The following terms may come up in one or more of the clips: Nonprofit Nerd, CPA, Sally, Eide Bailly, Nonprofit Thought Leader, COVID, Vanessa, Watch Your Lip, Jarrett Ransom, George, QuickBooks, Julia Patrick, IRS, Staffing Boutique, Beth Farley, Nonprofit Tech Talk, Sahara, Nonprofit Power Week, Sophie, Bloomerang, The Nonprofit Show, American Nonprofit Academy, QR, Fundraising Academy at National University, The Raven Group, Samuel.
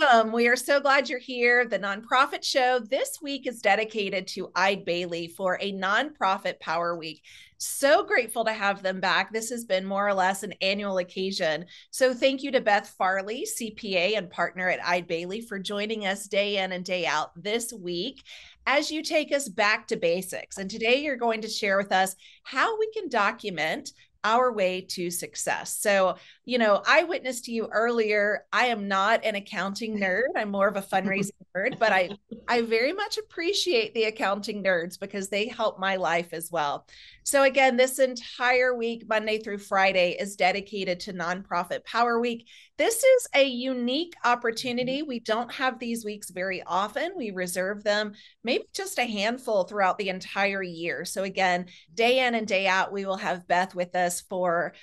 Welcome. We are so glad you're here. The Nonprofit Show this week is dedicated to Eide Bailly for a Nonprofit Power Week. So grateful to have them back. This has been more or less an annual occasion. So thank you to Beth Farley, CPA and partner at Eide Bailly, for joining us day in and day out this week as you take us back to basics. And today you're going to share with us how we can document our way to success. So, you know, I witnessed to you earlier, I am not an accounting nerd. I'm more of a fundraising nerd, but I very much appreciate the accounting nerds because they help my life as well. So again, this entire week, Monday through Friday, is dedicated to Nonprofit Power Week. This is a unique opportunity. We don't have these weeks very often. We reserve them maybe just a handful throughout the entire year. So again, day in and day out, we will have Beth with us for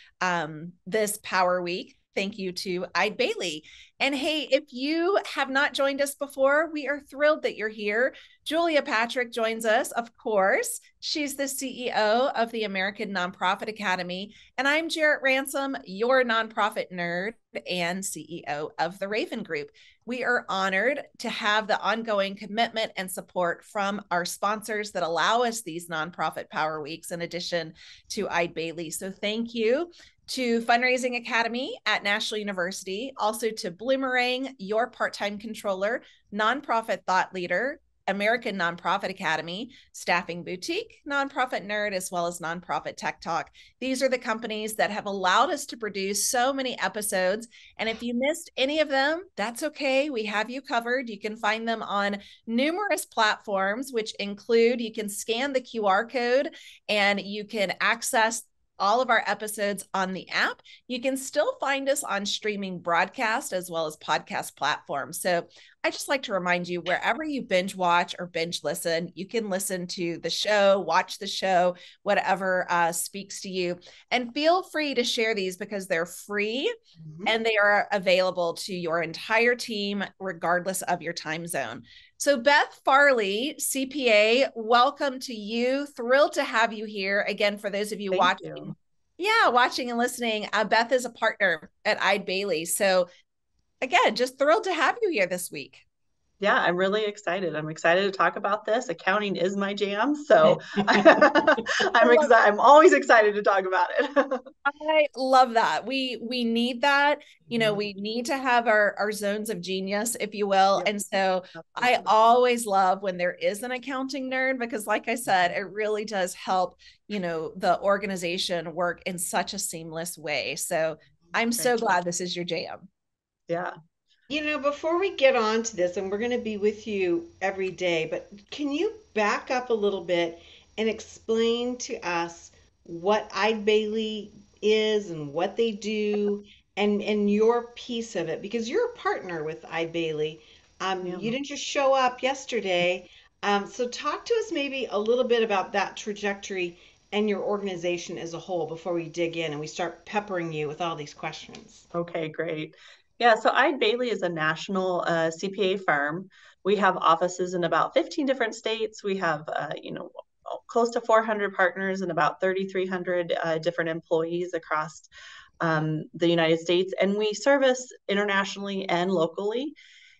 this Power Week. Thank you to Eide Bailly. And hey, if you have not joined us before, we are thrilled that you're here. Julia Patrick joins us, of course. She's the CEO of the American Nonprofit Academy. And I'm Jarrett Ransom, your Nonprofit Nerd and CEO of The Raven Group. We are honored to have the ongoing commitment and support from our sponsors that allow us these Nonprofit Power Weeks, in addition to Eide Bailly. So thank you to Fundraising Academy at National University, also to Bloomerang, your part-time controller, Nonprofit Thought Leader, American Nonprofit Academy, Staffing Boutique, Nonprofit Nerd, as well as Nonprofit Tech Talk. These are the companies that have allowed us to produce so many episodes. And if you missed any of them, that's okay. We have you covered. You can find them on numerous platforms, which include, you can scan the QR code and you can access all of our episodes on the app. You can still find us on streaming broadcast as well as podcast platforms. So I just like to remind you, wherever you binge watch or binge listen, you can listen to the show, watch the show, whatever speaks to you. And feel free to share these because they're free and they are available to your entire team, regardless of your time zone. So Beth Farley, CPA, welcome to you. Thrilled to have you here. Again, for those of you watching and listening, Beth is a partner at Eide Bailly. So again, just thrilled to have you here this week. Yeah, I'm really excited. I'm excited to talk about this. Accounting is my jam, so I'm always excited to talk about it. I love that. We need that. You know, we need to have our zones of genius, if you will. Yep. And so I always love when there is an accounting nerd, because like I said, it really does help, you know, the organization work in such a seamless way. So I'm so glad this is your jam. Yeah. You know, before we get on to this, and we're going to be with you every day, but can you back up a little bit and explain to us what Eide Bailly is and what they do and your piece of it? Because you're a partner with Eide Bailly. You didn't just show up yesterday. So talk to us maybe a little bit about that trajectory and your organization as a whole before we dig in and we start peppering you with all these questions. Okay, great. Yeah, so Eide Bailly is a national CPA firm. We have offices in about 15 different states. We have, close to 400 partners and about 3,300 different employees across the United States. And we service internationally and locally.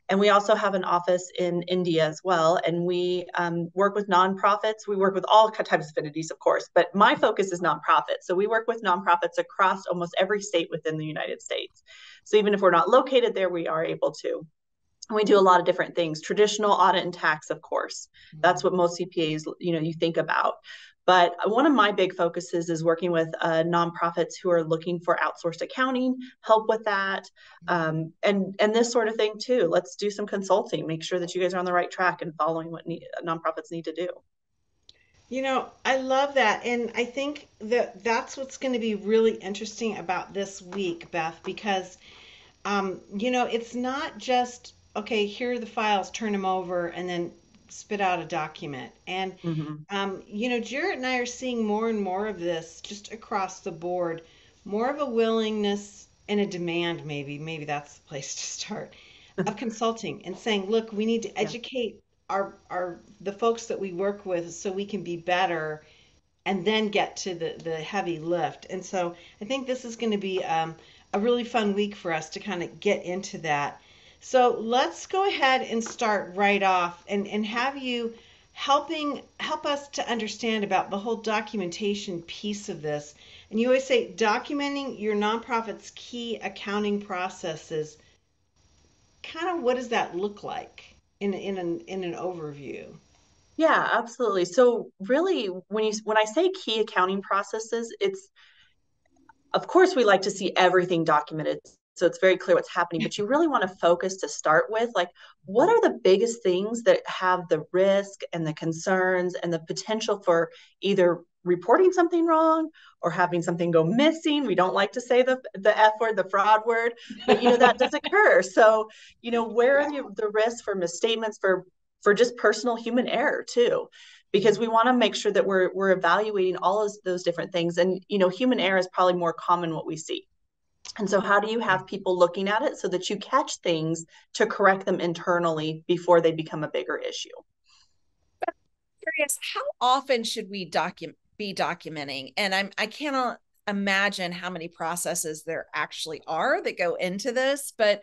And we also have an office in India as well. And we work with nonprofits. We work with all types of entities, of course, but my focus is nonprofits. So we work with nonprofits across almost every state within the United States. So even if we're not located there, we are able to. And we do a lot of different things. Traditional audit and tax, of course. That's what most CPAs, you know, you think about. But one of my big focuses is working with nonprofits who are looking for outsourced accounting, help with that, and this sort of thing too. Let's do some consulting, make sure that you guys are on the right track and following what nonprofits need to do. You know, I love that. And I think that that's what's going to be really interesting about this week, Beth, because, you know, it's not just, okay, here are the files, turn them over, and then spit out a document. And, you know, Jarrett and I are seeing more and more of this just across the board, more of a willingness and a demand, maybe that's the place to start, of consulting and saying, look, we need to educate the folks that we work with so we can be better and then get to the heavy lift. And so I think this is going to be a really fun week for us to kind of get into that. So let's go ahead and start right off and have you help us to understand about the whole documentation piece of this. And you always say documenting your nonprofit's key accounting processes. Kind of what does that look like in an overview? Yeah, absolutely. So really, when I say key accounting processes, it's, of course, we like to see everything documented, so it's very clear what's happening, but you really want to focus to start with, like, what are the biggest things that have the risk and the concerns and the potential for either reporting something wrong or having something go missing. We don't like to say the F word, the fraud word, but that does occur. So, where are the risks for misstatements, for just personal human error too, because we want to make sure that we're evaluating all of those different things. And, human error is probably more common what we see. And so how do you have people looking at it so that you catch things to correct them internally before they become a bigger issue? I'm curious, how often should we be documenting? And I cannot imagine how many processes there actually are that go into this, but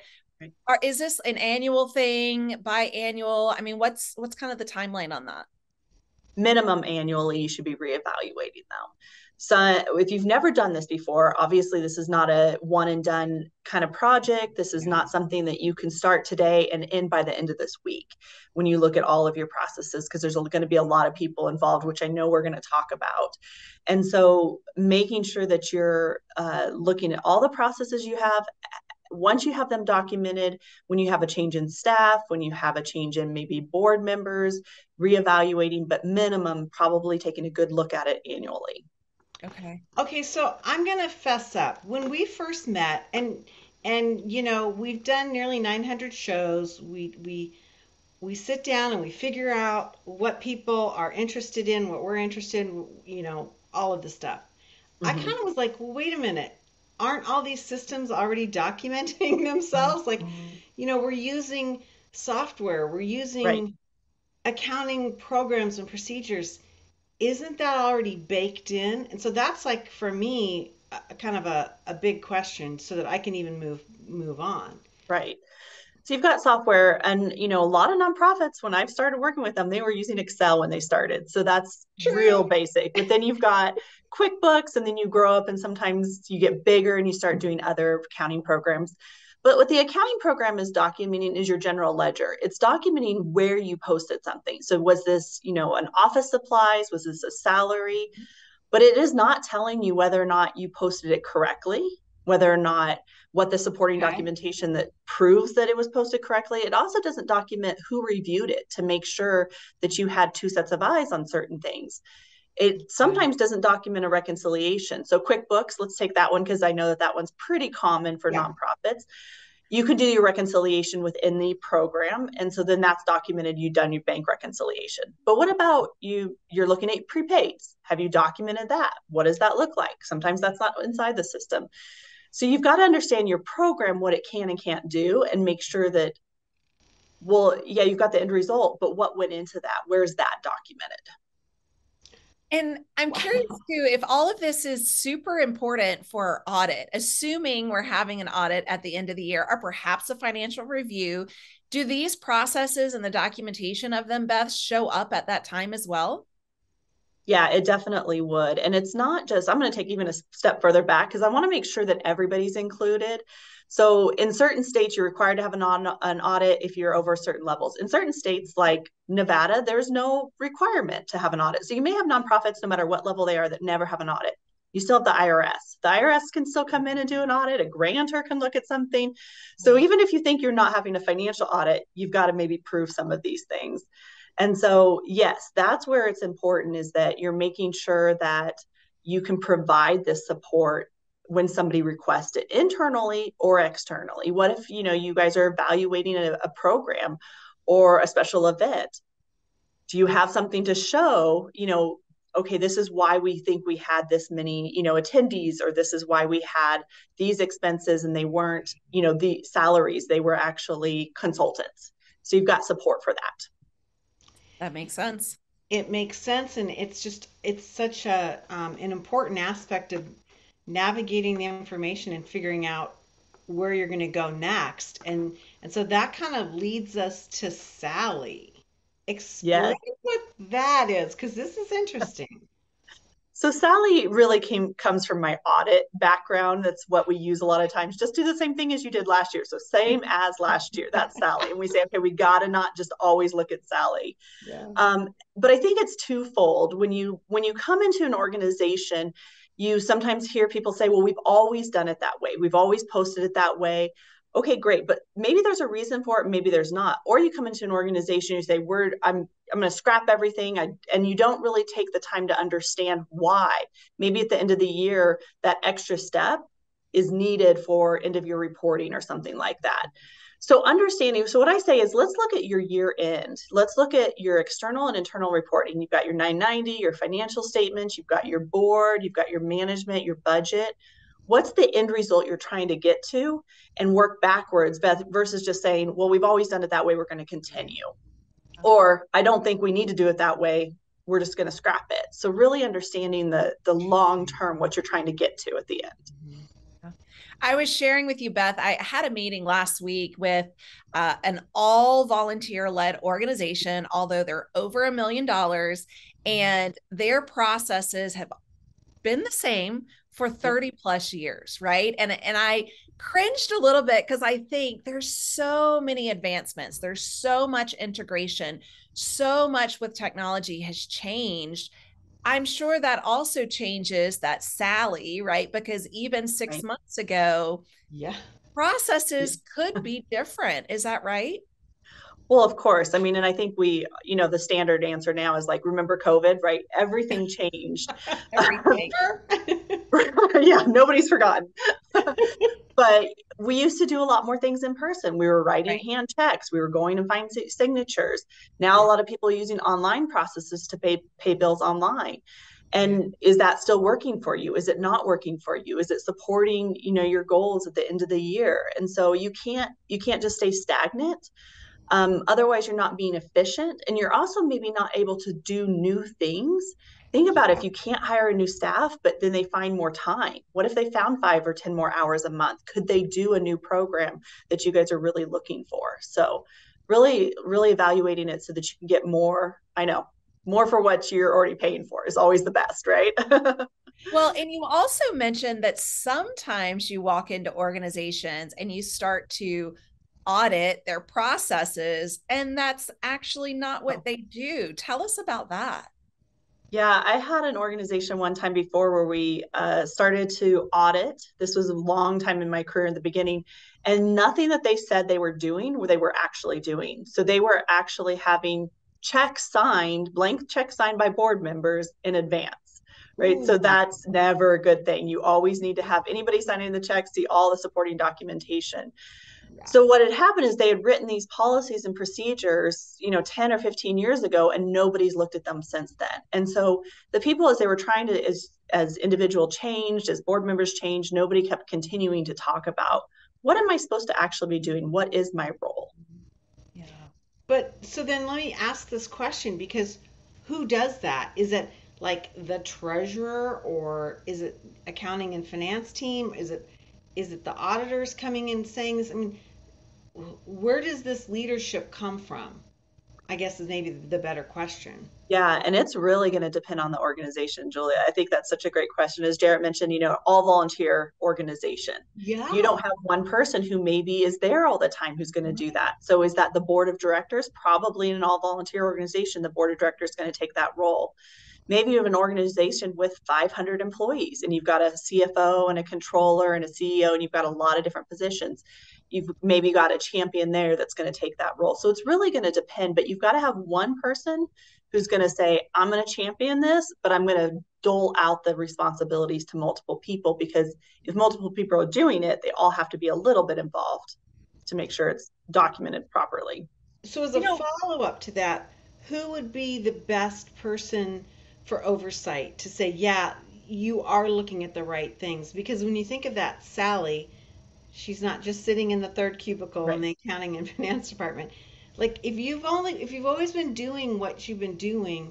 is this an annual thing, biannual? I mean, what's kind of the timeline on that? Minimum annually, you should be reevaluating them. So if you've never done this before, obviously this is not a one and done kind of project. This is not something that you can start today and end by the end of this week when you look at all of your processes, because there's going to be a lot of people involved, which I know we're going to talk about. And so making sure that you're looking at all the processes you have. Once you have them documented, when you have a change in staff, when you have a change in maybe board members, reevaluating, but minimum probably taking a good look at it annually. Okay. So I'm going to fess up. When we first met, and we've done nearly 900 shows. We sit down and we figure out what people are interested in, what we're interested in, all of the stuff. Mm-hmm. I kind of was like, well, wait a minute. Aren't all these systems already documenting themselves? Like, we're using software, we're using accounting programs and procedures. Isn't that already baked in? And so that's, like, for me, kind of a big question so that I can even move on. Right. So you've got software, and, a lot of nonprofits, when I've started working with them, they were using Excel when they started. So that's real basic. But then you've got QuickBooks, and then you grow up and sometimes you get bigger and you start doing other accounting programs. But what the accounting program is documenting is your general ledger. It's documenting where you posted something. So was this, an office supplies? Was this a salary? But it is not telling you whether or not you posted it correctly, whether or not what the supporting documentation that proves that it was posted correctly. It also doesn't document who reviewed it to make sure that you had two sets of eyes on certain things. It sometimes doesn't document a reconciliation. So QuickBooks, let's take that one, because I know that one's pretty common for nonprofits. You can do your reconciliation within the program. And so then that's documented. You've done your bank reconciliation. But what about you're looking at prepaids? Have you documented that? What does that look like? Sometimes that's not inside the system. So you've got to understand your program, what it can and can't do, and make sure that, you've got the end result, but what went into that? Where is that documented? And I'm curious too, if all of this is super important for our audit, assuming we're having an audit at the end of the year, or perhaps a financial review, do these processes and the documentation of them, Beth, show up at that time as well? Yeah, it definitely would. And it's not just, I'm going to take even a step further back, because I want to make sure that everybody's included. So in certain states, you're required to have an audit if you're over certain levels. In certain states like Nevada, there's no requirement to have an audit. So you may have nonprofits, no matter what level they are, that never have an audit. You still have the IRS. The IRS can still come in and do an audit. A grantor can look at something. So even if you think you're not having a financial audit, you've got to maybe prove some of these things. And so, yes, that's where it's important, is that you're making sure that you can provide this support when somebody requests it, internally or externally. What if, you guys are evaluating a program or a special event? Do you have something to show, okay, this is why we think we had this many, attendees, or this is why we had these expenses and they weren't, the salaries, they were actually consultants. So you've got support for that. That makes sense. It makes sense. And it's such an important aspect of navigating the information and figuring out where you're going to go next. And so that kind of leads us to Sally. Explain what that is, because this is interesting. So Sally really comes from my audit background. That's what we use a lot of times. Just do the same thing as you did last year. So same as last year, that's Sally. And we say, okay, we got to not just always look at Sally. Yeah. But I think it's twofold. When you come into an organization, you sometimes hear people say, well, we've always done it that way. We've always posted it that way. Okay, great. But maybe there's a reason for it. Maybe there's not. Or you come into an organization and you say, I'm going to scrap everything. And you don't really take the time to understand why. Maybe at the end of the year, that extra step is needed for end of year reporting or something like that. So understanding, so what I say is, let's look at your year end. Let's look at your external and internal reporting. You've got your 990, your financial statements, you've got your board, you've got your management, your budget. What's the end result you're trying to get to, and work backwards versus just saying, well, we've always done it that way, we're going to continue. Or I don't think we need to do it that way, we're just going to scrap it. So really understanding the long term, what you're trying to get to at the end. I was sharing with you, Beth, I had a meeting last week with an all volunteer led organization, although they're over $1 million, and their processes have been the same for 30 plus years, right? And I cringed a little bit, because I think there's so many advancements, there's so much integration, so much with technology has changed. I'm sure that also changes that Sally, right? Because even six right. months ago, processes could be different. Is that right? Well, of course. I mean, and I think the standard answer now is like, remember COVID, right? Everything changed. Everything. Yeah, nobody's forgotten. But we used to do a lot more things in person. We were writing right. hand checks. We were going and finding signatures. Now, a lot of people are using online processes to pay bills online. And is that still working for you? Is it not working for you? Is it supporting, your goals at the end of the year? And so you can't just stay stagnant. Otherwise, you're not being efficient, and you're also maybe not able to do new things. Think about if you can't hire a new staff, but then they find more time. What if they found 5 or 10 more hours a month? Could they do a new program that you guys are really looking for? So really, really evaluating it so that you can get more, more for what you're already paying for is always the best, right? Well, and you also mentioned that sometimes you walk into organizations and you start to audit their processes, and that's actually not what they do. Tell us about that. Yeah, I had an organization one time before where we started to audit. This was a long time in my career in the beginning, and nothing that they said they were doing, they were actually doing. So they were actually having blank checks signed by board members in advance, right? Ooh. So that's never a good thing. You always need to have anybody signing the checks, see all the supporting documentation. So what had happened is they had written these policies and procedures, 10 or 15 years ago, and nobody's looked at them since then. And so the people, as they were trying to, as individual changed, as board members changed, nobody kept continuing to talk about, what am I supposed to actually be doing? What is my role? Yeah. But so then let me ask this question, because who does that? Is it like the treasurer, or is it accounting and finance team? Is it the auditors coming in saying this? I mean, where does this leadership come from? I guess is maybe the better question. Yeah, and it's really going to depend on the organization, Julia. I think that's such a great question. As Jarrett mentioned, all volunteer organization. Yeah. You don't have one person who maybe is there all the time who's going to do that. So is that the board of directors? Probably in an all volunteer organization, the board of directors is going to take that role. Maybe you have an organization with 500 employees, and you've got a CFO and a controller and a CEO, and you've got a lot of different positions. You've maybe got a champion there that's going to take that role. So it's really going to depend, but you've got to have one person who's going to say, I'm going to champion this, but I'm going to dole out the responsibilities to multiple people, because if multiple people are doing it, they all have to be a little bit involved to make sure it's documented properly. So as a follow-up to that, who would be the best person for oversight to say, yeah, you are looking at the right things? Because when you think of that Sally, she's not just sitting in the third cubicle right. in the accounting and finance department. Like, if you've always been doing what you've been doing,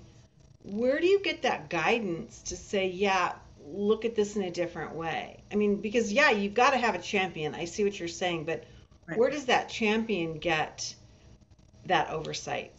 where do you get that guidance to say, yeah, look at this in a different way? I mean, because yeah, you've got to have a champion. I see what you're saying, but right. Where does that champion get that oversight?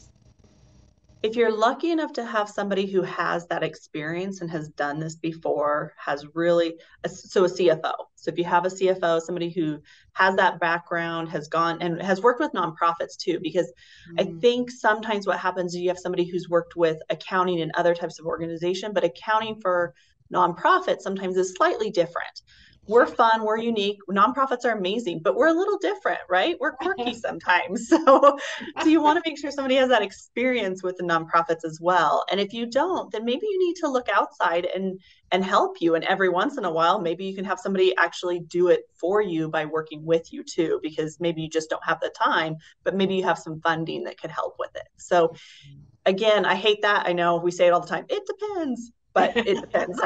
If you're lucky enough to have somebody who has that experience and has done this before, has really, so a CFO. So if you have a CFO, somebody who has that background, has gone and has worked with nonprofits too, because I think sometimes what happens is you have somebody who's worked with accounting and other types of organization, but accounting for nonprofits sometimes is slightly different. We're fun, we're unique. Nonprofits are amazing, but we're a little different, right? We're quirky sometimes. So you want to make sure somebody has that experience with the nonprofits as well. And if you don't, then maybe you need to look outside and help you. And every once in a while, maybe you can have somebody actually do it for you by working with you too, because maybe you just don't have the time, but maybe you have some funding that could help with it. So again, I hate that. I know we say it all the time. It depends, but it depends.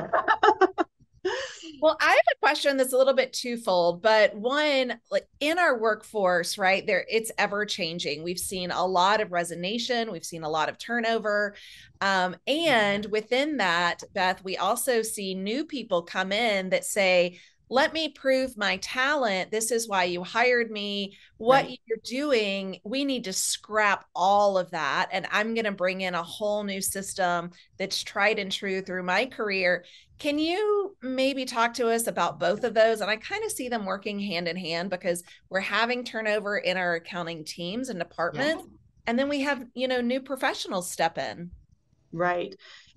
Well, I have a question that's a little bit twofold, but one, like in our workforce, right there, it's ever changing. We've seen a lot of resignation. We've seen a lot of turnover. And within that, Beth, we also see new people come in that say, let me prove my talent. This is why you hired me. What right. you're doing, we need to scrap all of that. And I'm going to bring in a whole new system that's tried and true through my career. Can you maybe talk to us about both of those? And I kind of see them working hand in hand because we're having turnover in our accounting teams and departments. Yeah. And then we have, you know, new professionals step in. Right.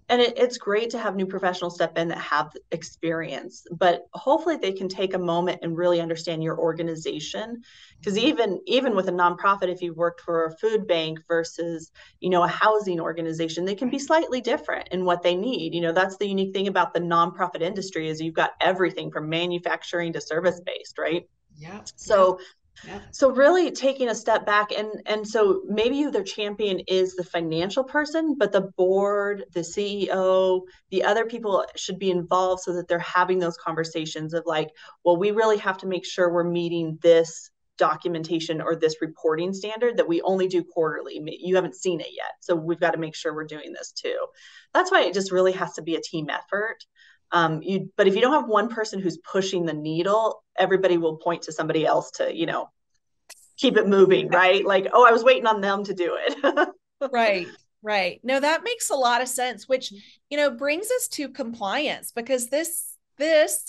And it's great to have new professionals step in that have experience, but hopefully they can take a moment and really understand your organization. Because even with a nonprofit, if you've worked for a food bank versus, you know, a housing organization, they can be slightly different in what they need. You know, that's the unique thing about the nonprofit industry is you've got everything from manufacturing to service-based, right? Yeah. So yeah. So really taking a step back and so maybe their champion is the financial person, but the board, the CEO, the other people should be involved so that they're having those conversations of like, well, we really have to make sure we're meeting this documentation or this reporting standard that we only do quarterly. You haven't seen it yet. So we've got to make sure we're doing this too. That's why it just really has to be a team effort. But if you don't have one person who's pushing the needle, everybody will point to somebody else to, you know, keep it moving, right? Like, oh, I was waiting on them to do it. Right, right. No, that makes a lot of sense, which, you know, brings us to compliance, because this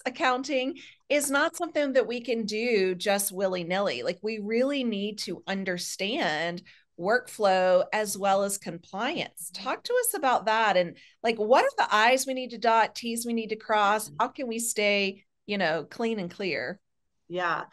accounting is not something that we can do just willy-nilly. Like, we really need to understand workflow as well as compliance. Talk to us about that. And like, what are the I's we need to dot, T's we need to cross? How can we stay, you know, clean and clear? Yeah.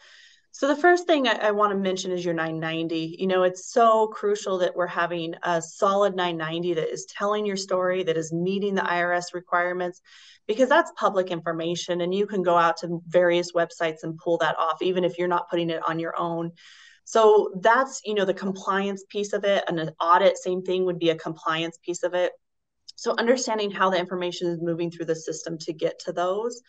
So the first thing I want to mention is your 990. You know, it's so crucial that we're having a solid 990 that is telling your story, that is meeting the IRS requirements, because that's public information. And you can go out to various websites and pull that off, even if you're not putting it on your own. So that's, you know, the compliance piece of it, and an audit, same thing, would be a compliance piece of it. So understanding how the information is moving through the system to get to those.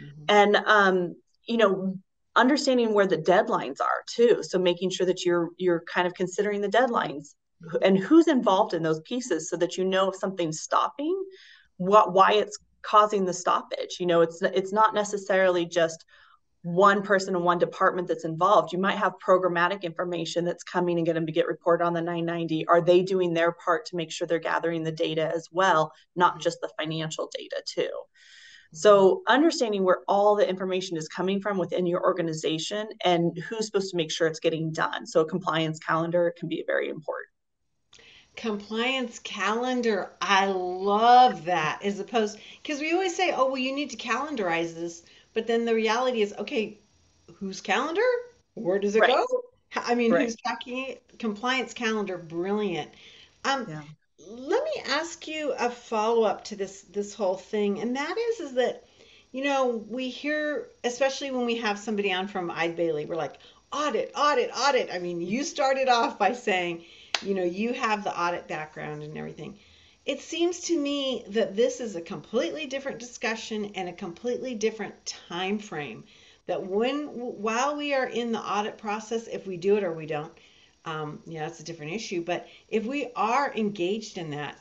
Mm-hmm. And, you know, understanding where the deadlines are too. So making sure that you're kind of considering the deadlines and who's involved in those pieces so that you know if something's stopping, why it's causing the stoppage. You know, it's not necessarily just one person in one department that's involved. You might have programmatic information that's coming and going to get reported on the 990. Are they doing their part to make sure they're gathering the data as well, not just the financial data too? So understanding where all the information is coming from within your organization and who's supposed to make sure it's getting done. So a compliance calendar can be very important. Compliance calendar. I love that, as opposed, because we always say, oh, well, you need to calendarize this. But then the reality is, okay, whose calendar? Where does it right. go? I mean, right. who's tracking it? Compliance calendar, brilliant. Yeah. Let me ask you a follow-up to this whole thing. And that is that, you know, we hear, especially when we have somebody on from Eide Bailly, we're like, audit, audit, audit. I mean, you started off by saying, you know, you have the audit background and everything. It seems to me that this is a completely different discussion and a completely different time frame. That while we are in the audit process, if we do it or we don't, yeah, that's a different issue. But if we are engaged in that,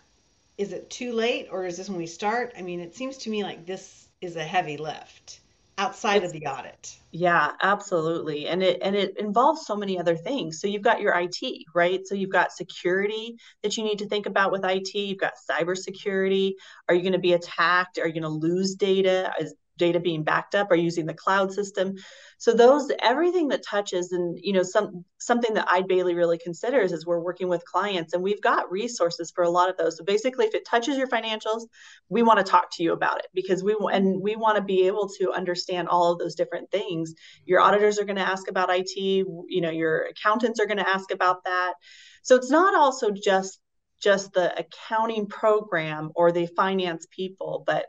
is it too late, or is this when we start? I mean, it seems to me like this is a heavy lift outside of the audit. Yeah, absolutely. And it involves so many other things. So you've got your IT, right? So you've got security that you need to think about with IT. You've got cybersecurity. Are you going to be attacked? Are you going to lose data? Is data being backed up? Are you using the cloud system? So those, everything that touches, and you know, something that Eide Bailly really considers is we're working with clients, and we've got resources for a lot of those. So basically, if it touches your financials, we want to talk to you about it, because we want to be able to understand all of those different things. Your auditors are going to ask about IT, you know, your accountants are going to ask about that. So it's not also just the accounting program or the finance people, but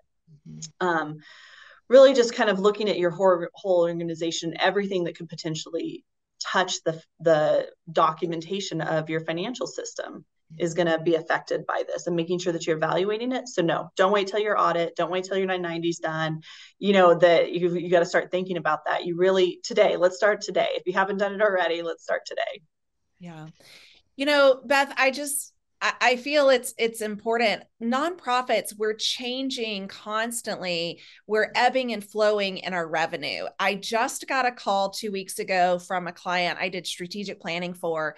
really just kind of looking at your whole organization, everything that could potentially touch the documentation of your financial system is going to be affected by this, and making sure that you're evaluating it. So no, don't wait till your audit. Don't wait till your 990 is done. You know, that you got to start thinking about that. You really, today, let's start today. If you haven't done it already, let's start today. Yeah. You know, Beth, I feel it's important. Nonprofits, we're changing constantly. We're ebbing and flowing in our revenue. I just got a call 2 weeks ago from a client I did strategic planning for.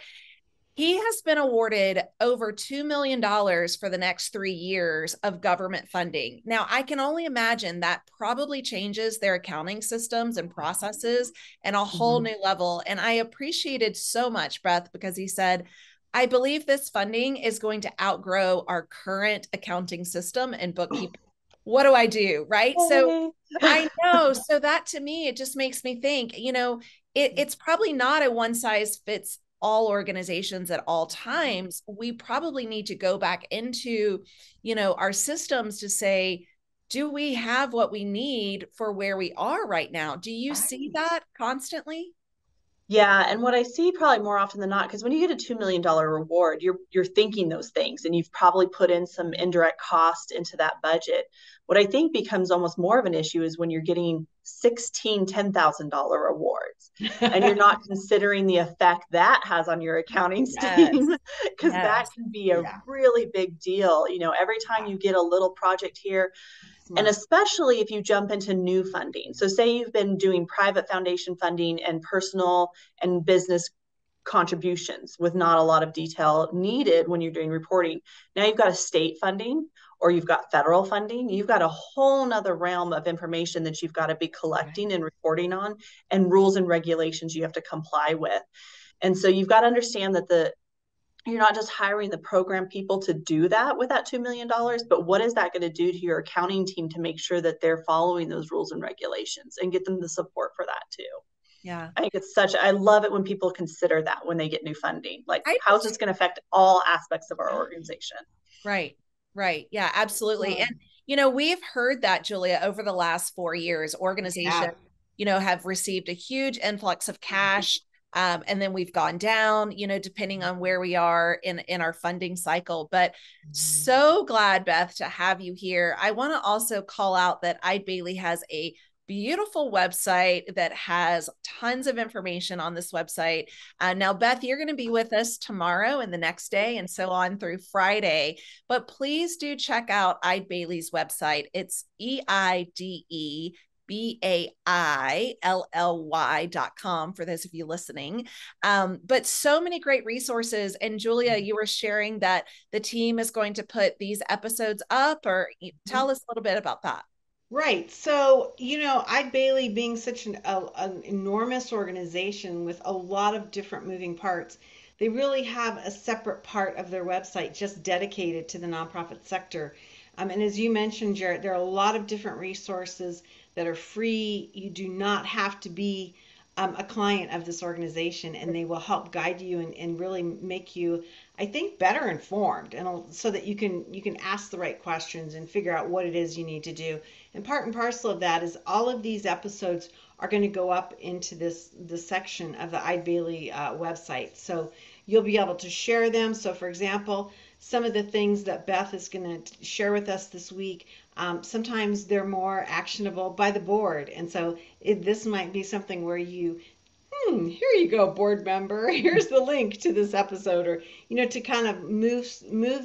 He has been awarded over $2 million for the next 3 years of government funding. Now, I can only imagine that probably changes their accounting systems and processes and a whole new level. And I appreciated so much, Beth, because he said, I believe this funding is going to outgrow our current accounting system and bookkeeping. What do I do? Right. So I know. So that, to me, it just makes me think, you know, it's probably not a one size fits all organizations at all times. We probably need to go back into, you know, our systems to say, do we have what we need for where we are right now? Do you see that constantly? Yeah. And what I see probably more often than not, because when you get a $2 million reward, you're thinking those things, and you've probably put in some indirect cost into that budget. What I think becomes almost more of an issue is when you're getting 16 $10,000 awards and you're not considering the effect that has on your accounting team, because that can be a really big deal. You know, every time you get a little project here, and especially if you jump into new funding. So say you've been doing private foundation funding and personal and business contributions with not a lot of detail needed when you're doing reporting. Now you've got a state funding, or you've got federal funding. You've got a whole nother realm of information that you've got to be collecting and reporting on, and rules and regulations you have to comply with. And so you've got to understand that you're not just hiring the program people to do that with that $2 million, but what is that going to do to your accounting team to make sure that they're following those rules and regulations, and get them the support for that too. Yeah. I think I love it when people consider that when they get new funding, like how's this going to affect all aspects of our organization? Right. Right. Yeah, absolutely. And, you know, we've heard that, Julia, over the last 4 years, organizations, you know, have received a huge influx of cash. And then we've gone down, you know, depending on where we are in our funding cycle. But so glad, Beth, to have you here. I want to also call out that Eide Bailly has a beautiful website that has tons of information on this website. Now, Beth, you're going to be with us tomorrow and the next day and so on through Friday, but please do check out Eide Bailly's website. It's EIDEBAILLY.com for those of you listening. But so many great resources. And Julia, you were sharing that the team is going to put these episodes up, or tell us a little bit about that. Right. So, you know, Eide Bailly being such an enormous organization with a lot of different moving parts, they really have a separate part of their website just dedicated to the nonprofit sector. And as you mentioned, Jarrett, there are a lot of different resources that are free. You do not have to be a client of this organization, and they will help guide you and really make you, I think, better informed, and so that you can ask the right questions and figure out what it is you need to do. And part and parcel of that is all of these episodes are going to go up into this section of the Eide Bailly website, so you'll be able to share them. So for example, some of the things that Beth is going to share with us this week, sometimes they're more actionable by the board, and so this might be something where you here you go, board member, here's the link to this episode, or, you know, to kind of move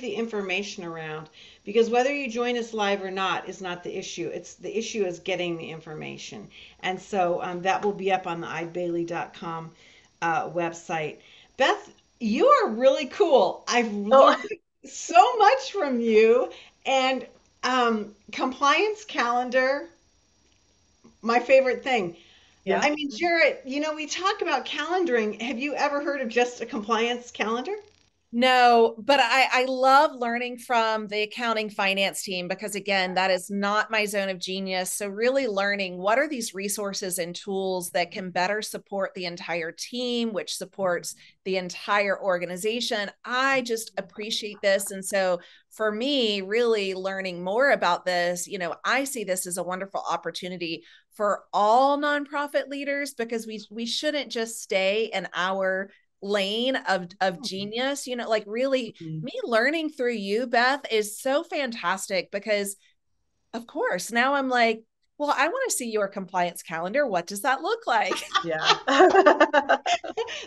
the information around, because whether you join us live or not is not the issue. It's the issue is getting the information. And so that will be up on the eidebailly.com website. Beth, you are really cool. I've learned so much from you, and compliance calendar, my favorite thing. Yeah. I mean, Jarrett, you know, we talk about calendaring. Have you ever heard of just a compliance calendar? No, but I love learning from the accounting finance team, because again, that is not my zone of genius. So really learning what are these resources and tools that can better support the entire team, which supports the entire organization. I just appreciate this. And so for me, really learning more about this, you know, I see this as a wonderful opportunity for all nonprofit leaders, because we shouldn't just stay in our lane of genius, you know, like really me learning through you, Beth, is so fantastic, because of course now I'm like, well, I want to see your compliance calendar. What does that look like? Yeah.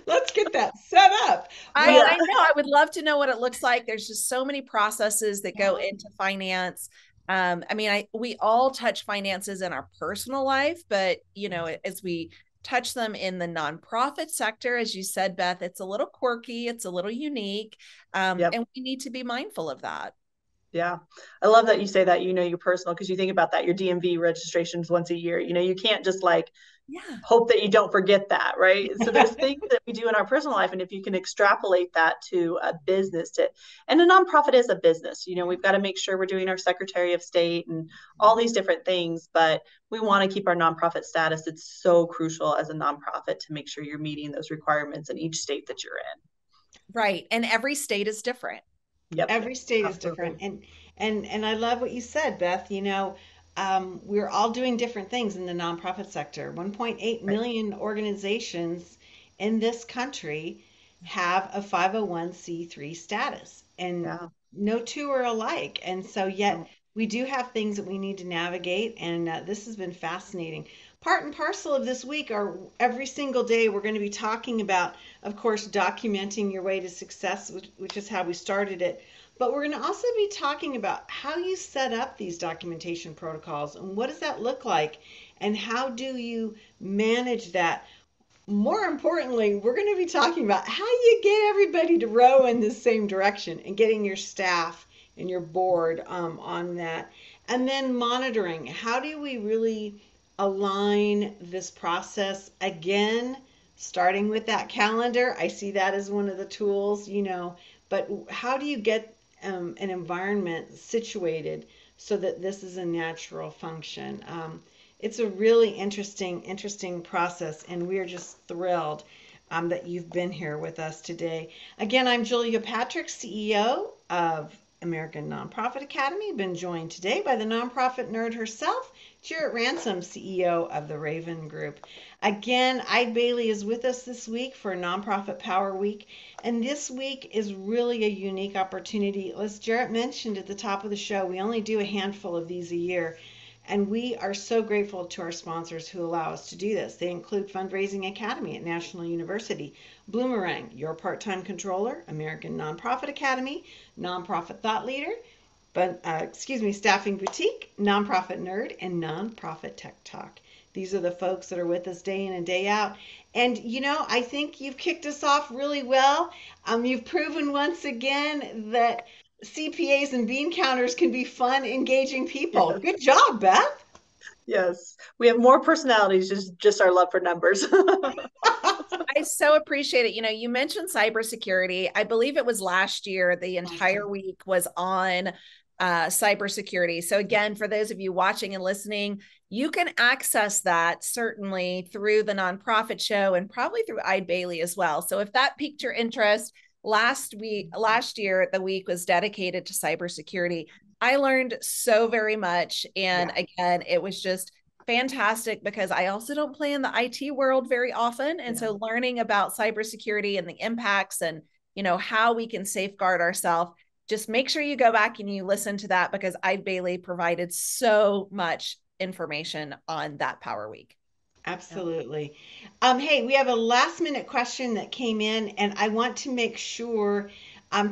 Let's get that set up. I know. I would love to know what it looks like. There's just so many processes that go into finance. I mean, we all touch finances in our personal life, but you know, as we touch them in the nonprofit sector, as you said, Beth, it's a little quirky, it's a little unique, and we need to be mindful of that. Yeah. I love that you say that, you know, your personal, because you think about that, your DMV registrations once a year, you know, you can't just like hope that you don't forget that, right? So there's things that we do in our personal life. And if you can extrapolate that to a business, and a nonprofit is a business, you know, we've got to make sure we're doing our Secretary of State and all these different things, but we want to keep our nonprofit status. It's so crucial as a nonprofit to make sure you're meeting those requirements in each state that you're in. Right. And every state is different. Yep. Every state is different. And I love what you said, Beth. You know, we're all doing different things in the nonprofit sector. 1.8 million organizations in this country have a 501c3 status, and no two are alike. And so yet we do have things that we need to navigate. And this has been fascinating. Part and parcel of this week are every single day we're going to be talking about, of course, documenting your way to success, which is how we started it. But we're going to also be talking about how you set up these documentation protocols, and what does that look like, and how do you manage that. More importantly, we're going to be talking about how you get everybody to row in the same direction, and getting your staff and your board on that. And then monitoring. How do we really align this process, again starting with that calendar? I see that as one of the tools, you know, but how do you get an environment situated so that this is a natural function? It's a really interesting process, and we're just thrilled that you've been here with us today. Again, I'm Julia Patrick, CEO of American Nonprofit Academy, been joined today by the Nonprofit Nerd herself, Jarrett Ransom, CEO of The Raven Group. Again, Eide Bailly is with us this week for Nonprofit Power Week, and this week is really a unique opportunity. As Jarrett mentioned at the top of the show, we only do a handful of these a year, and we are so grateful to our sponsors who allow us to do this. They include Fundraising Academy at National University, Bloomerang, Your Part-Time Controller, American Nonprofit Academy, Nonprofit Thought Leader, Staffing Boutique, Nonprofit Nerd, and Nonprofit Tech Talk. These are the folks that are with us day in and day out. And, you know, I think you've kicked us off really well. You've proven once again that CPAs and bean counters can be fun, engaging people. Good job, Beth. Yes. We have more personalities, just our love for numbers. I so appreciate it. You know, you mentioned cybersecurity. I believe it was last year, the entire week was on cybersecurity. So again, for those of you watching and listening, you can access that certainly through the Nonprofit Show, and probably through Eide Bailly as well. So if that piqued your interest, last year, the week was dedicated to cybersecurity. I learned so very much. And again, it was just fantastic, because I also don't play in the IT world very often. And so learning about cybersecurity and the impacts, and, you know, how we can safeguard ourselves, just make sure you go back and you listen to that, because Eide Bailly provided so much information on that Power Week. Absolutely. Hey, we have a last minute question that came in, and I want to make sure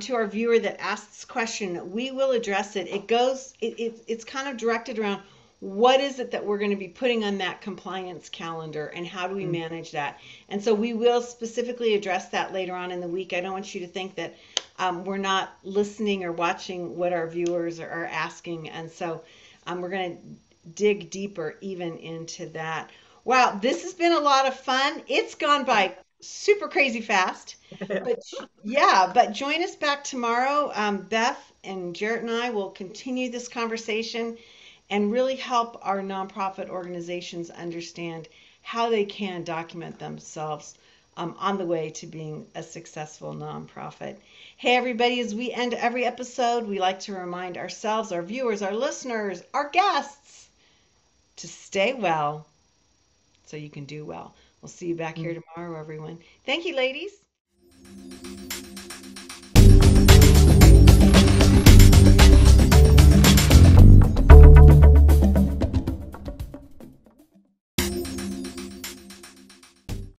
to our viewer that asked this question, we will address it. It goes, it's kind of directed around what is it that we're going to be putting on that compliance calendar and how do we manage that? And so we will specifically address that later on in the week. I don't want you to think that we're not listening or watching what our viewers are asking. And so we're going to dig deeper even into that. Wow, this has been a lot of fun. It's gone by super crazy fast. But yeah, but join us back tomorrow. Beth and Jarrett and I will continue this conversation and really help our nonprofit organizations understand how they can document themselves on the way to being a successful nonprofit. Hey, everybody, as we end every episode, we like to remind ourselves, our viewers, our listeners, our guests to stay well so you can do well. We'll see you back here tomorrow, everyone. Thank you, ladies.